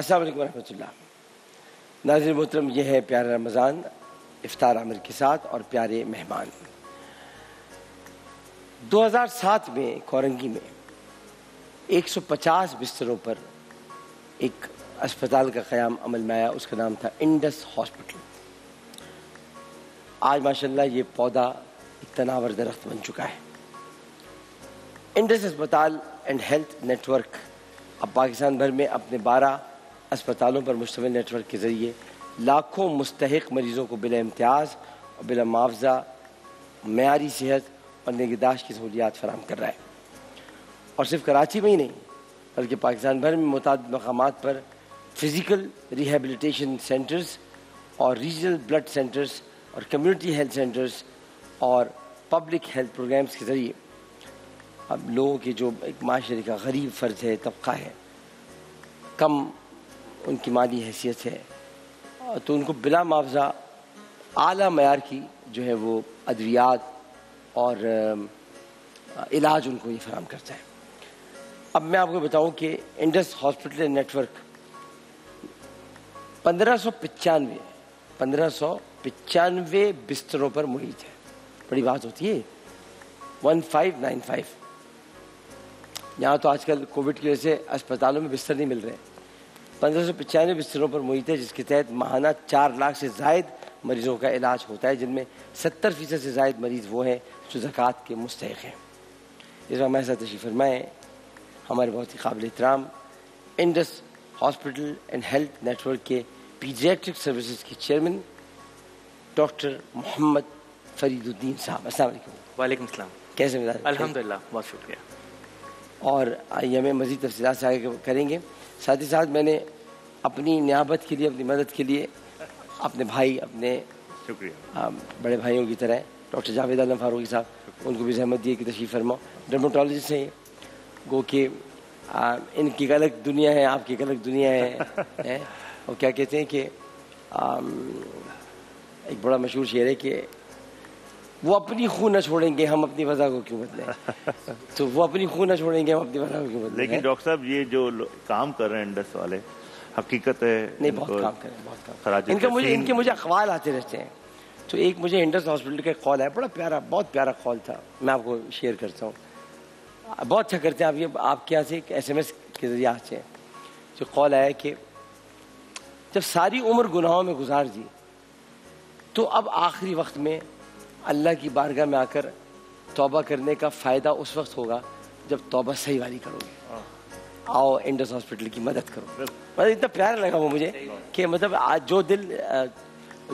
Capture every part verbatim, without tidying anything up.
अस्सलाम वालेकुम रहमतुल्लाह। नाज़रीन मोहतरम, यह है प्यारा रमज़ान इफ्तार आमिर के साथ और प्यारे मेहमान। दो हज़ार सात में कोरंगी में एक सौ पचास बिस्तरों पर एक अस्पताल का क़याम अमल में आया, उसका नाम था इंडस हॉस्पिटल। आज माशाल्लाह ये पौधा एक तनावर दरख्त बन चुका है। इंडस अस्पताल एंड हेल्थ नेटवर्क अब पाकिस्तान भर में अपने बारह अस्पतालों पर मुश्तमिल नेटवर्क के ज़रिए लाखों मुस्तहिक मरीज़ों को बिला इम्तियाज़ और बिला मुआवजा मयारी सेहत और निगहदाश्त की सहूलियात फराहम कर रहा है। और सिर्फ कराची में ही नहीं बल्कि पाकिस्तान भर में मुताद मकामात पर फिज़िकल रिहेबिलिटेशन सेंटर्स और रीजनल ब्लड सेंटर्स और कम्युनिटी हेल्थ सेंटर्स और पब्लिक हेल्थ प्रोग्राम्स के ज़रिए अब लोगों के जो एक माशरे का गरीब फ़र्ज है, तबका है, कम उनकी माली हैसियत है, तो उनको बिला मुआवजा आला मयार की जो है वो अद्वियात और इलाज उनको ये फराहम करता है। अब मैं आपको बताऊं कि इंडस हॉस्पिटल नेटवर्क पंद्रह सौ पचानवे पंद्रह सौ पचानवे बिस्तरों पर मुहित है। बड़ी बात होती है वन फाइव नाइन फाइव। यहाँ तो आजकल कोविड की वजह से अस्पतालों में बिस्तर नहीं मिल रहे। पंद्रह सौ पचानवे बिस्तरों पर मुहित है जिसके तहत माहाना चार लाख से ज़ायद मरीज़ों का इलाज होता है, जिनमें सत्तर फ़ीसद से ज़ायद मरीज़ वो हैं जो ज़कात के मुस्तहिक़ हैं। इस बार हमारे साथ तशरीफ़ फरमाएँ हमारे बहुत ही काबिल एहतराम Indus hospital and health network के पीडियाट्रिक सर्विसेज के चेयरमैन डॉक्टर मोहम्मद फरीदुद्दीन साहब। अस्सलाम वालेकुम। वालेकुम सलाम। कैसे मिजाज? अल्हम्दुलिल्लाह, बहुत शुक्रिया। और आइए हमें मज़ीद तफसीलात से आगे करेंगे। साथ ही साथ मैंने अपनी नियाबत के लिए, अपनी मदद के लिए अपने भाई, अपने शुक्रिया बड़े भाइयों की तरह डॉक्टर जावेद आलम फारूकी साहब, उनको भी जहमत दिए कि तशरीफ़ फरमाओ। डर्मेटोलॉजिस्ट हैं, गो कि इनकी एक अलग दुनिया है, आपकी एक अलग दुनिया है, है। और क्या कहते हैं कि एक बड़ा मशहूर शेर है कि वो अपनी खू न छोड़ेंगे, हम अपनी वजह को क्यों बदलें। तो वो अपनी खू न छोड़ेंगे, हम अपनी वजह को क्यों बदलें। लेकिन डॉक्टर साहब ये जो काम कर रहे हैं इंडस वाले, हकीकत है नहीं, बहुत काम करें, बहुत काम करें। इनका मुझे इनके मुझे अखवाल आते रहते हैं। तो एक मुझे इंडस हॉस्पिटल का कॉल है, बड़ा प्यारा, बहुत प्यारा कॉल था, मैं आपको शेयर करता हूँ। बहुत अच्छा करते हैं आप ये, आपके यहाँ से एक एस एम एस के जरिए आते हैं। जो कॉल आया कि जब सारी उम्र गुनाहों में गुजार दी तो अब आखिरी वक्त में अल्लाह की बारगाह में आकर तौबा करने का फ़ायदा उस वक्त होगा जब तौबा सही वाली करोगे। आओ इंडस हॉस्पिटल की मदद करो। मतलब इतना प्यारा लगा वो मुझे कि मतलब आज जो दिल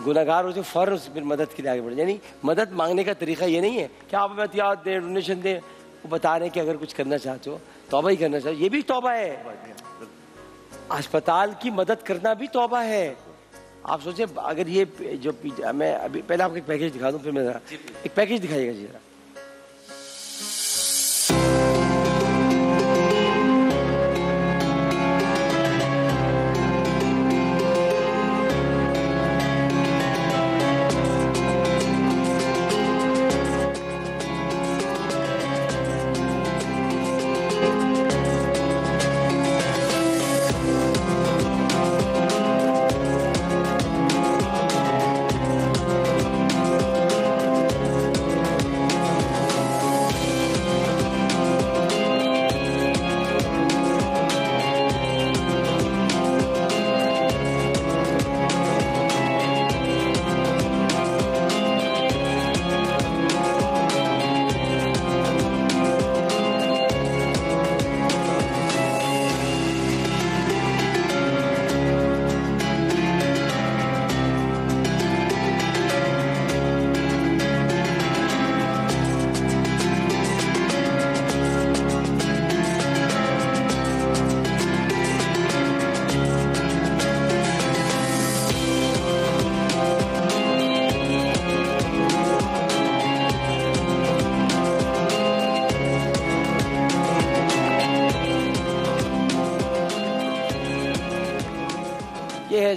गुनाहगार हो तो फ़ौरन उस पर मदद के लिए आगे बढ़े। यानी मदद मांगने का तरीका ये नहीं है कि आप एहतियात दें, डोनेशन दें। वो बता रहे हैं कि अगर कुछ करना चाहते हो, तौबा ही करना चाहते हो, ये भी तौबा है। अस्पताल की मदद करना भी तौबा है। आप सोचें अगर ये जो मैं अभी पहले आपको एक पैकेज दिखा दूँ, फिर मैं ज़रा एक पैकेज दिखाइएगा जी ज़रा।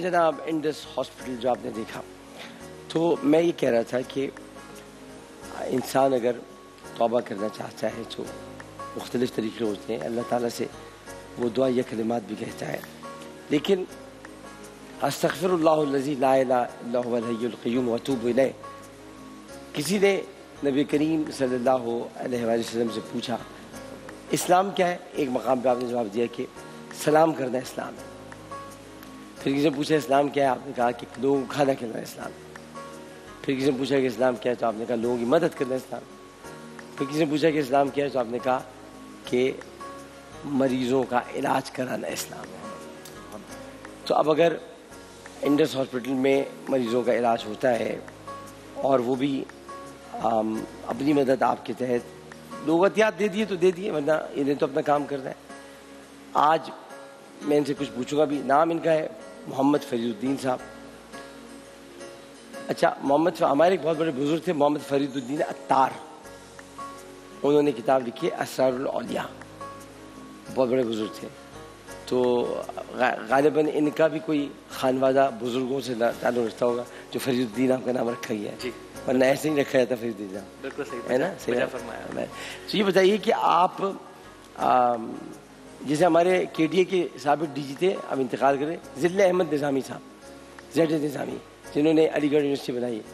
जनाब इंडस हॉस्पिटल जो आपने देखा, तो मैं ये कह रहा था कि इंसान अगर तौबा करना चाहता है तो मुख्तलिफ़ तरीक़े होते हैं। अल्लाह ताला से वो दुआ या कलिमात भी कहता है लेकिन अस्तग़फ़िरुल्लाहल्लज़ी ला इलाहा इल्लहु वल हय्युल क़य्यूम व अतूबु इलैह। किसी ने नबी करीम सल्लल्लाहु अलैहि वसल्लम से पूछा इस्लाम क्या है। एक मकाम पर आपने जवाब दिया कि सलाम करना इस्लाम है। फिर किसी ने पूछा इस्लाम क्या है, आपने कहा कि लोगों को खाना खिलाना इस्लाम। फिर किसी ने पूछा कि इस्लाम क्या है, तो आपने कहा लोगों की मदद करना इस्लाम। फिर किसी ने पूछा कि इस्लाम क्या है, तो आपने कहा कि मरीज़ों का इलाज कराना इस्लाम है। तो अब अगर इंडस हॉस्पिटल में मरीज़ों का इलाज होता है और वो भी आम, अपनी मदद आपके तहत लोग एहतियात दे दिए तो दे दिए, वरना इन्हें तो अपना काम करना है। आज मैं इनसे कुछ पूछूंगा भी। नाम इनका है मोहम्मद फरीदुद्दीन साहब। अच्छा, मोहम्मद हमारे एक बहुत बड़े बुजुर्ग थे, मोहम्मद फरीदुद्दीन अत्तार। उन्होंने किताब लिखी है असरारुल औलिया। बहुत बड़े बुजुर्ग थे, तो गालिबन इनका भी कोई खानवादा बुजुर्गों से ताल्लुक़ रखता होगा जो फरीदुद्दीन आपका नाम रखा गया है, वरना ऐसे नहीं रखा जाता फरीदुद्दीन नाम। बिल्कुल सही है ना, सही फरमाया। तो ये बताइए कि आप आ, जैसे हमारे के डी ए के साबिक़ डी जी थे, अब इंतकाल करें, ज़िल्ले अहमद निज़ामी साहब, जेड निज़ामी, जिन्होंने अलीगढ़ यूनिवर्सिटी बनाई है,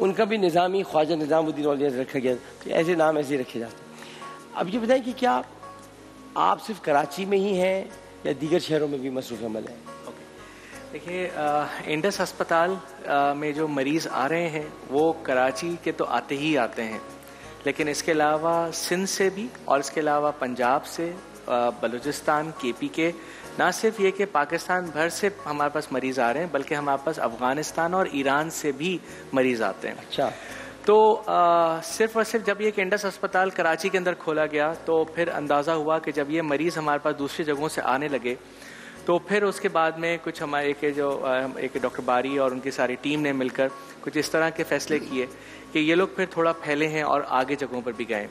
उनका भी निज़ामी ख्वाजा निज़ामुद्दीन औलिया रखा गया। तो ऐसे नाम ऐसे रखे जाते हैं। अब ये बताएं कि क्या आप सिर्फ कराची में ही हैं या दीगर शहरों में भी मसरूफ़ अमल है? ओके, देखिए इंडस अस्पताल आ, में जो मरीज़ आ रहे हैं वो कराची के तो आते ही आते हैं, लेकिन इसके अलावा सिंध से भी और इसके अलावा पंजाब से, बलूचिस्तान, केपी के, ना सिर्फ ये कि पाकिस्तान भर से हमारे पास मरीज़ आ रहे हैं, बल्कि हमारे पास अफ़गानिस्तान और ईरान से भी मरीज़ आते हैं। अच्छा, तो आ, सिर्फ और सिर्फ जब ये इंडस अस्पताल कराची के अंदर खोला गया तो फिर अंदाज़ा हुआ कि जब ये मरीज़ हमारे पास दूसरी जगहों से आने लगे तो फिर उसके बाद में कुछ हमारे के जो एक डॉक्टर बारी और उनकी सारी टीम ने मिलकर कुछ इस तरह के फ़ैसले किए कि ये लोग फिर थोड़ा फैले हैं और आगे जगहों पर भी गए,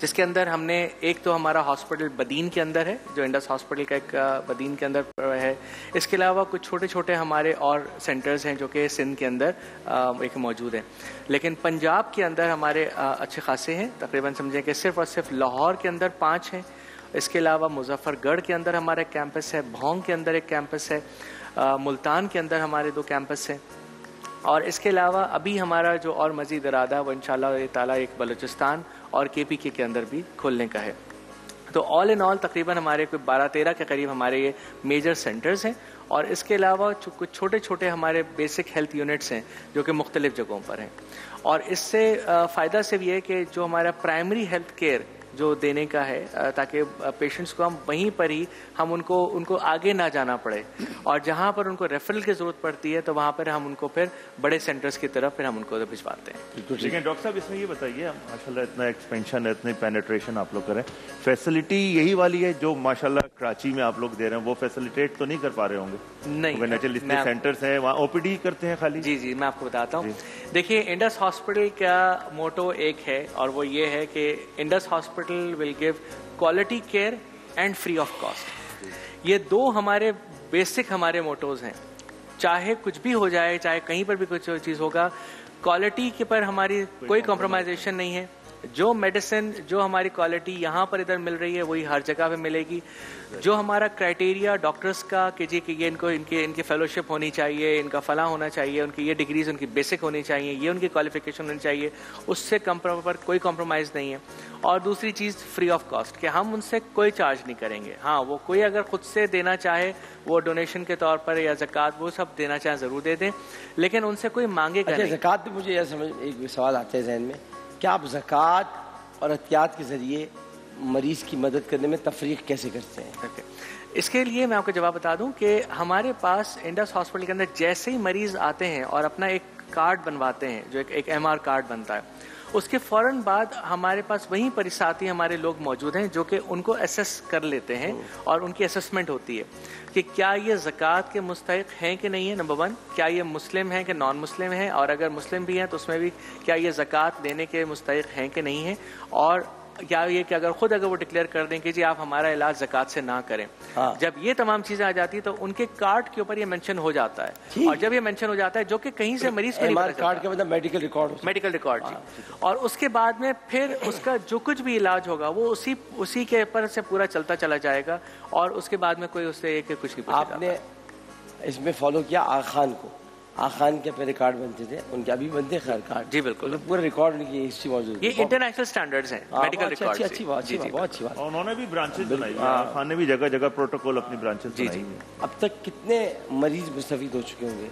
जिसके अंदर हमने एक तो हमारा हॉस्पिटल बदीन के अंदर है जो इंडस हॉस्पिटल का एक बदीन के अंदर है। इसके अलावा कुछ छोटे छोटे हमारे और सेंटर्स हैं जो कि सिंध के अंदर एक मौजूद हैं, लेकिन पंजाब के अंदर हमारे अच्छे खासे हैं। तकरीबन समझें कि सिर्फ और सिर्फ लाहौर के अंदर पाँच हैं। इसके अलावा मुजफ्फरगढ़ के अंदर हमारा कैंपस है, भोंग के अंदर एक कैंपस है, मुल्तान के अंदर हमारे दो कैंपस हैं, और इसके अलावा अभी हमारा जो और मज़ीद इरादा वो इंशाअल्लाह ताला एक बलूचिस्तान और केपीके के अंदर भी खोलने का है। तो ऑल इन ऑल तकरीबन हमारे कोई बारह तेरह के करीब हमारे ये मेजर सेंटर्स हैं, और इसके अलावा कुछ छोटे छोटे हमारे बेसिक हेल्थ यूनिट्स हैं जो कि मुख्तलिफ़ जगहों पर हैं। और इससे फ़ायदा सिर्फ ये है कि जो हमारा प्राइमरी हेल्थ केयर जो देने का है, ताकि पेशेंट्स को हम वहीं पर ही हम उनको उनको आगे ना जाना पड़े, और जहां पर उनको रेफरल की ज़रूरत पड़ती है तो वहां पर हम उनको फिर बड़े सेंटर्स की तरफ फिर हम उनको तो भिजवाते हैं। लेकिन डॉक्टर साहब इसमें ये बताइए, माशाल्लाह इतना एक्सपेंशन है, इतनी पेनिट्रेशन आप लोग करें, फैसिलिटी यही वाली है जो माशाल्लाह कराची में आप लोग दे रहे हैं, वो फैसिलिटेट तो नहीं कर पा रहे होंगे? नहीं, नेचुरली सेंटर्स हैं वहाँ, ओपीडी करते हैं खाली। जी जी, मैं आपको बताता हूँ। देखिए इंडस हॉस्पिटल का मोटो एक है, और वो ये है कि Indus hospital will give quality care and free of cost। ये दो हमारे बेसिक हमारे मोटोज हैं। चाहे कुछ भी हो जाए, चाहे कहीं पर भी कुछ चीज़ होगा, क्वालिटी के पर हमारी कोई कॉम्प्रोमाइजेशन नहीं है। जो मेडिसिन जो हमारी क्वालिटी यहाँ पर इधर मिल रही है वही हर जगह पे मिलेगी। जो हमारा क्राइटेरिया डॉक्टर्स का कि जी कि ये इनको इनके इनकी फेलोशिप होनी चाहिए, इनका फला होना चाहिए, उनकी ये डिग्रीज उनकी बेसिक होनी चाहिए, ये उनकी क्वालिफिकेशन होनी चाहिए, उससे कम पर कोई कॉम्प्रोमाइज़ नहीं है। और दूसरी चीज़ फ्री ऑफ कॉस्ट, कि हम उनसे कोई चार्ज नहीं करेंगे। हाँ, वो कोई अगर ख़ुद से देना चाहे वो डोनेशन के तौर पर या ज़कात वो सब देना चाहे ज़रूर दे दें, लेकिन उनसे कोई मांगे करें। ज़कात में मुझे यह समझ एक सवाल आता है जहन में, क्या आप ज़कात और एहतियात के ज़रिए मरीज़ की मदद करने में तफरीक कैसे करते हैं? okay. इसके लिए मैं आपको जवाब बता दूं कि हमारे पास इंडस हॉस्पिटल के अंदर जैसे ही मरीज़ आते हैं और अपना एक कार्ड बनवाते हैं, जो एक, एक एम आर कार्ड बनता है, उसके फ़ौरन बाद हमारे पास वहीं पर साथी हमारे लोग मौजूद हैं जो कि उनको असेस कर लेते हैं, और उनकी असेसमेंट होती है कि क्या ये ज़कात के मुस्तहिक़ हैं कि नहीं है, नंबर वन, क्या ये मुस्लिम हैं कि नॉन मुस्लिम हैं, और अगर मुस्लिम भी हैं तो उसमें भी क्या ये ज़कात देने के मुस्तहिक़ हैं कि नहीं है, और क्या ये कि अगर ख़ुद अगर वो डिक्लेयर कर दें कि जी आप हमारा इलाज ज़कात से ना करें। हाँ। जब ये तमाम चीज़ें आ जाती है तो उनके कार्ड के ऊपर ये मेंशन हो जाता है, और जब ये मेंशन हो जाता है जो कि कहीं से मरीज को नहीं कार्ड के मतलब मेडिकल रिकॉर्ड मेडिकल रिकॉर्ड जी, और उसके बाद में फिर उसका जो कुछ भी इलाज होगा वो उसी उसी के ऊपर से पूरा चलता चला जाएगा, और उसके बाद में कोई उससे कुछ नहीं। आपने इसमें फॉलो किया आ खान को। आ खान के अपने रिकॉर्ड बनते थे, उनके अभी बनते हैं रिकॉर्ड। जी बिल्कुल, पूरे रिकॉर्ड उनकी हिस्ट्री मौजूद है। ये इंटरनेशनल स्टैंडर्ड्स हैं मेडिकल रिकॉर्ड से। अच्छी बात, बहुत अच्छी बात। उन्होंने भी ब्रांचेस बनाई हैं, आ खान ने भी जगह जगह प्रोटोकॉल अपनी ब्रांचेस बनाई हैं। अब तक कितने मरीज मुस्तफीद हो चुके होंगे?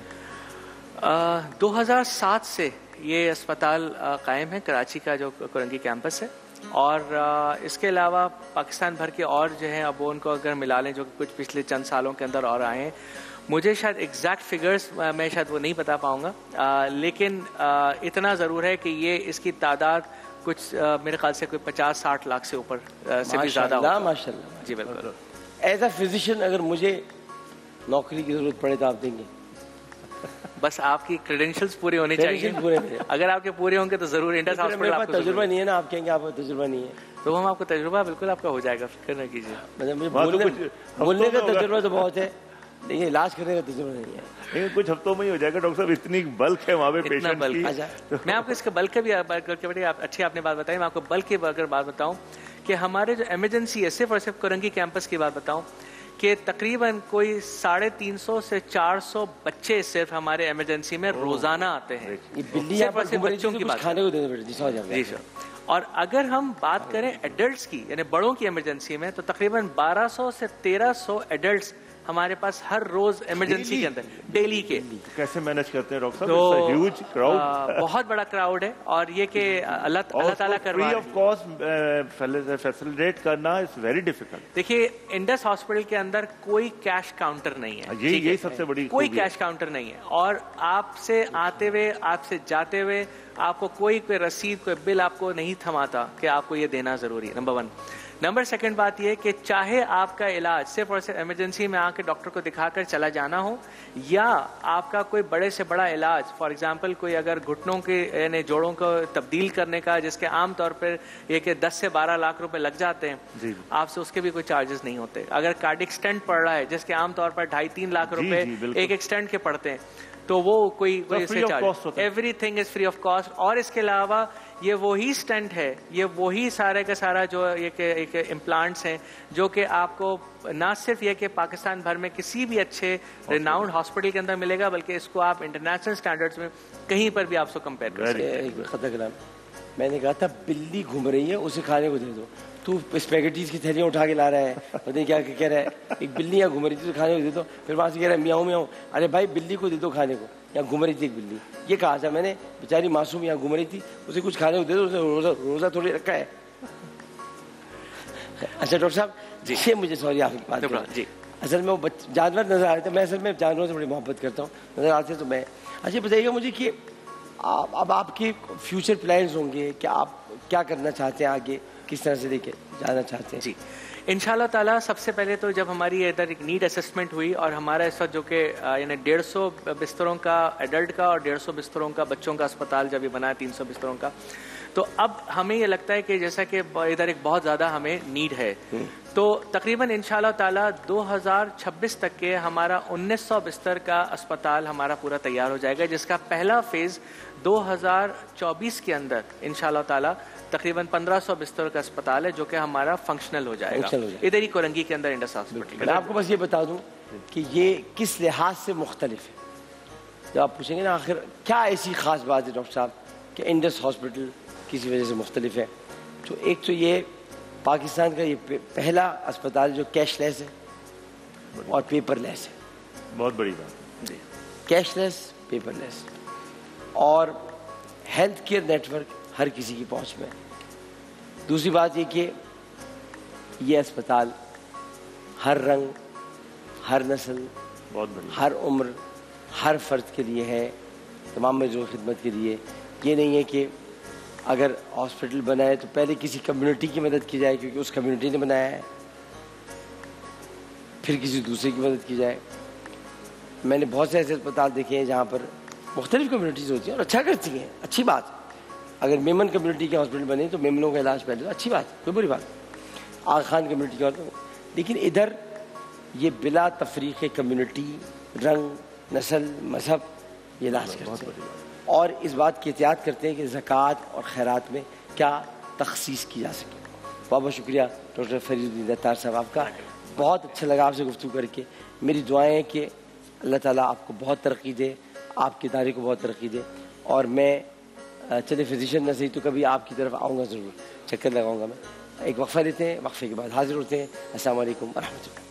दो हज़ार सात से ये अस्पताल कायम है, कराची का जो करंगी कैंपस है, और इसके अलावा पाकिस्तान भर के और जो है, अब उनको अगर मिला लें जो कि कुछ पिछले चंद सालों के अंदर और आए हैं, मुझे शायद एग्जैक्ट फिगर्स मैं शायद वो नहीं बता पाऊँगा, लेकिन आ, इतना ज़रूर है कि ये इसकी तादाद कुछ आ, मेरे ख्याल से कोई पचास साठ लाख से ऊपर से भी ज़्यादा। माशाल्लाह। जी बिल्कुल। एज अ फिजिशियन अगर मुझे नौकरी की ज़रूरत पड़े तो आप देंगे? बस आपकी क्रेडेंशियल्स पूरे होने चाहिए। पूरे अगर आपके पूरे होंगे तो जरूर। इंडस हॉस्पिटल आपको तजुर्बा नहीं है ना, आप कहेंगे आपको तजुर्बा नहीं है, तो हम आपको तजुर्बा बिल्कुल आपका हो जाएगा, फिक्र न कीजिए। मतलब बोलने का तजुर्बा तो बहुत है, लेकिन इलाज करने का तजुर्बा नहीं है। लेकिन कुछ हफ्तों में ही हो जाएगा डॉक्टर साहब, इतनी बल्क है वहाँ पे पेशेंट की। मैं आपको इसका बल्क भी बड़ी अच्छी आपने बात बताई। मैं आपको बल्क की अगर बात बताऊँ कि हमारे जो एमरजेंसी है, सिर्फ और सिर्फ करंगी कैंपस की बात बताऊँ कि तकरीबन कोई साढ़े तीन सौ से चार सौ बच्चे सिर्फ हमारे एमरजेंसी में रोजाना आते हैं। बच्चों की बात खाने को देने पड़े। जी सर। जी सर। और अगर हम बात करें एडल्ट्स की, यानी बड़ों की एमरजेंसी में, तो तकरीबन बारह सौ से तेरह सौ एडल्ट्स हमारे पास हर रोज इमरजेंसी के अंदर डेली के। कैसे मैनेज करते हैं डॉक्टर साहब? ह्यूज क्राउड, बहुत बड़ा क्राउड है। और ये कि अल्लाह अल्लाह ताला करवा रहा है, ऑफ कोर्स फैसिलिटेट करना इज वेरी डिफिकल्ट। देखिए, इंडस हॉस्पिटल के अंदर कोई कैश काउंटर नहीं है। यही यही सबसे बड़ी, कोई कैश काउंटर नहीं है, और आपसे आते हुए आपसे जाते हुए आपको कोई कोई रसीद कोई बिल आपको नहीं थमाता कि आपको ये देना जरूरी है। Number one. नंबर सेकंड बात यह कि चाहे आपका इलाज सिर्फ और सिर्फ इमरजेंसी में आके डॉक्टर को दिखाकर चला जाना हो, या आपका कोई बड़े से बड़ा इलाज, फॉर एग्जांपल कोई अगर घुटनों के यानी जोड़ों को तब्दील करने का, जिसके आमतौर पर ये कि दस से बारह लाख रुपए लग जाते हैं, आपसे उसके भी कोई चार्जेस नहीं होते। अगर कार्डिक स्टेंट पड़ रहा है, जिसके आमतौर पर ढाई तीन लाख रुपये एक एक स्टेंट के पड़ते हैं, तो वो कोई charge, everything is free of cost. और इसके अलावा ये वही स्टेंट है, ये वही सारे का सारा जो एक इम्प्लांट्स हैं, जो कि आपको ना सिर्फ ये कि पाकिस्तान भर में किसी भी अच्छे रिनाउंड हॉस्पिटल के अंदर मिलेगा, बल्कि इसको आप इंटरनेशनल स्टैंडर्ड्स में कहीं पर भी आपसे कंपेयर कर सकते हैं। मैंने कहा था बिल्ली घूम रही है, उसे खाने को दे दो। तू स्पैगेटीज की थैलियाँ उठा के ला रहा है, पता नहीं क्या कह रहा है। एक बिल्ली यहाँ घूम रही थी, तो खाने को दे दो। फिर वहाँ से कह रहा है म्याऊं म्याऊं, अरे भाई बिल्ली को दे दो खाने को, यहाँ घूम रही थी एक बिल्ली। ये कहा था मैंने, बेचारी मासूम यहाँ घूम रही थी, उसे कुछ खाने को दे दो, उसने रोज़ा रोज़ा थोड़ी रखा है। अच्छा डॉक्टर साहब जी, ये मुझे सॉरी आपकी बात जी, असल में वो जानवर नज़र आ रहे थे। मैं असल में जानवरों से बड़ी मोहब्बत करता हूँ, नज़र आते तो मैं। अच्छा बताइएगा मुझे कि अब आपके फ्यूचर प्लान्स होंगे कि आप क्या करना चाहते हैं आगे, किस तरह से लेके जाना चाहते हैं? जी इंशाल्लाह ताला, सबसे पहले तो जब हमारी इधर एक नीड असेसमेंट हुई, और हमारा इस वक्त जो कि यानी डेढ़ सौ बिस्तरों का एडल्ट का और डेढ़ सौ बिस्तरों का बच्चों का अस्पताल जब ये बना तीन सौ बिस्तरों का, तो अब हमें ये लगता है कि जैसा कि इधर एक बहुत ज़्यादा हमें नीड है, तो तकरीबन इंशाल्लाह ताला दो हज़ार छब्बीस तक के हमारा उन्नीस सौ बिस्तर का अस्पताल हमारा पूरा तैयार हो जाएगा, जिसका पहला फेज़ दो हज़ार चौबीस के अंदर इंशाल्लाह ताला तकरीबन पंद्रह सौ बिस्तर का अस्पताल है, जो कि हमारा फंक्शनल हो जाएगा, जाएगा। इधर ही कोरंगी के अंदर इंडस हॉस्पिटल। मैं आपको बस ये बता दूं कि ये किस लिहाज से मुख्तलिफ है। जब आप पूछेंगे ना आखिर क्या ऐसी ख़ास बात है डॉक्टर साहब कि इंडस हॉस्पिटल किसी वजह से मुख्तलिफ है, तो एक तो ये पाकिस्तान का ये पहला अस्पताल जो कैशलेस है और पेपरलेस है। बहुत बड़ी बात जी, कैशलेस पेपरलेस, और हेल्थ केयर नेटवर्क हर किसी की पहुंच में। दूसरी बात ये कि ये अस्पताल हर रंग, हर नस्ल, बहुत बड़ी, हर उम्र, हर फर्द के लिए है, तमाम मरीजों की खिदमत के लिए। ये नहीं है कि अगर हॉस्पिटल बनाए तो पहले किसी कम्युनिटी की मदद की जाए क्योंकि उस कम्युनिटी ने बनाया है, फिर किसी दूसरे की मदद की जाए। मैंने बहुत से ऐसे अस्पताल देखे हैं जहाँ पर मुख्तलिफ कम्युनिटीज़ होती हैं और अच्छा करती हैं, अच्छी बात। अगर मेमन कम्युनिटी के हॉस्पिटल बने तो मेमनों का इलाज पहले, तो अच्छी बात, कोई बुरी बात। आग खान कम्युनिटी के हॉस्पिटल, लेकिन इधर ये बिला तफरीक़ कम्युनिटी, रंग, नस्ल, मजहब, ये इलाज करते हैं, और इस बात की एहतियात करते हैं कि ज़कात और खैरात में क्या तखसीस की जा सके। बहुत बहुत शुक्रिया डॉक्टर फरीदुद्दीन साहब आपका, बहुत अच्छा लगा आपसे गुफ्तगू करके। मेरी दुआएं हैं कि अल्लाह ताला आपको बहुत तरक्की दे, आपके इदारे को बहुत तरक्की दे। और मैं चले फिजिशियन न सही तो कभी आपकी तरफ आऊँगा ज़रूर, चक्कर लगाऊँगा मैं। एक वक्फ़ा लेते हैं, वक्फ़े के बाद हाज़िर होते हैं। अस्सलाम वालेकुम।